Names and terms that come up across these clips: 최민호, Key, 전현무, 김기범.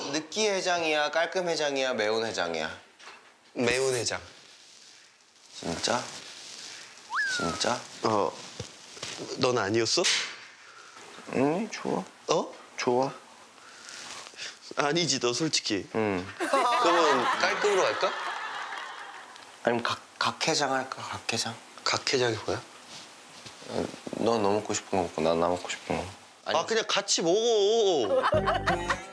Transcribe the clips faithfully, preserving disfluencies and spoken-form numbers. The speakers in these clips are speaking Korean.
뭐 느끼해장이야, 깔끔해장이야, 매운해장이야? 매운해장. 진짜? 진짜? 어. 넌 아니었어? 응, 좋아. 어? 좋아. 아니지, 너 솔직히. 응. 그러면 깔끔으로 갈까? 아니면 각, 각해장 할까, 각해장? 각해장이 뭐야? 넌 너 먹고 싶은 거 먹고 난 나 먹고 싶은 거. 아니, 아, 그냥 같이 먹어.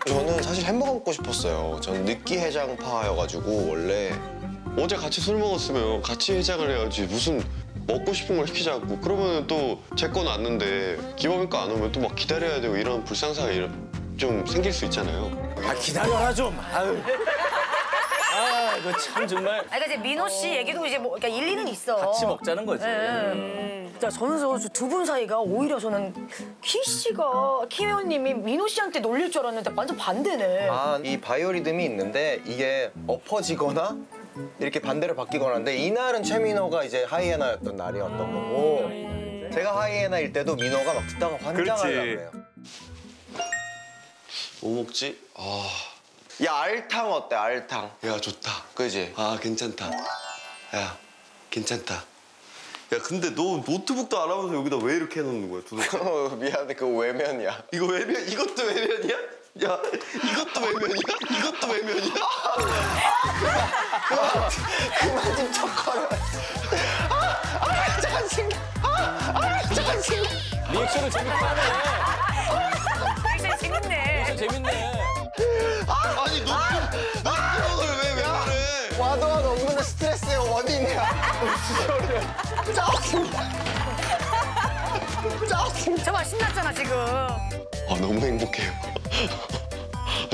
저는 사실 햄버거 먹고 싶었어요. 저는 느끼해장파여가지고 원래. 어제 같이 술 먹었으면 같이 해장을 해야지 무슨 먹고 싶은 걸 시키자고. 그러면 또 제 건 왔는데 기범이 거 안 오면 또 막 기다려야 되고 이런 불상사가 좀 생길 수 있잖아요. 아, 기다려라 좀. 아유. 아, 이거 참 정말. 아, 그러니까 이제 민호 씨 얘기도 이제 뭐, 그러니까 일리는 있어. 같이 먹자는 거지. 네. 음. 자, 저는 두 분 사이가 오히려 저는 키 씨가, 키 회원님이 민호 씨한테 놀릴 줄 알았는데 완전 반대네. 아, 이 바이오리듬이 있는데 이게 엎어지거나 이렇게 반대로 바뀌거나 하는데 이날은 최민호가 이제 하이에나였던 날이었던 거고 음. 제가 하이에나일 때도 민호가 막 듣다가 환장하려고 해요. 뭐 먹지? 아. 야, 알탕 어때, 알탕? 야, 좋다. 그지? 아, 괜찮다. 야, 괜찮다. 야, 근데 너 노트북도 안 하면서 여기다 왜 이렇게 해놓는 거야, 도대체? 어, 미안해, 그거 외면이야. 이거 외면? 이것도 외면이야? 야, 이것도 외면이야? 이것도 외면이야? 그만, 그만 좀 척거려. 아, 아, 잠깐 신기해. 아, 아, 잠깐 신기해. 리액션을 재밌게 하네. 리액션 재밌네. 리액션 재밌네. 아, 아니, 노트북을 아, 왜, 왜 그래? 와도와도 없는 스트레스에 원인이야. 짜증. 짜증. 정말 신났잖아, 지금. 아, 너무 행복해요.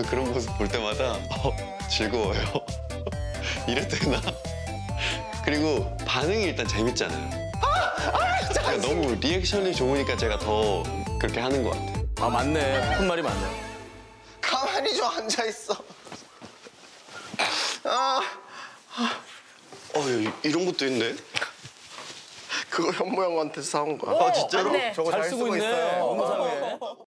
그런 모습 볼 때마다 어, 즐거워요. 이랬대나? 그리고 반응이 일단 재밌잖아요. 그러니까 너무 리액션이 좋으니까 제가 더 그렇게 하는 것 같아요. 아, 맞네. 한 말이 맞네. 가만히 좀 앉아있어. 아, 아. 어, 야, 이런 것도 있네? 그거 현모 형한테 사온 거야. 오, 아, 진짜로? 맞네. 저거 잘, 잘 쓰고, 쓰고 있네. 있어요.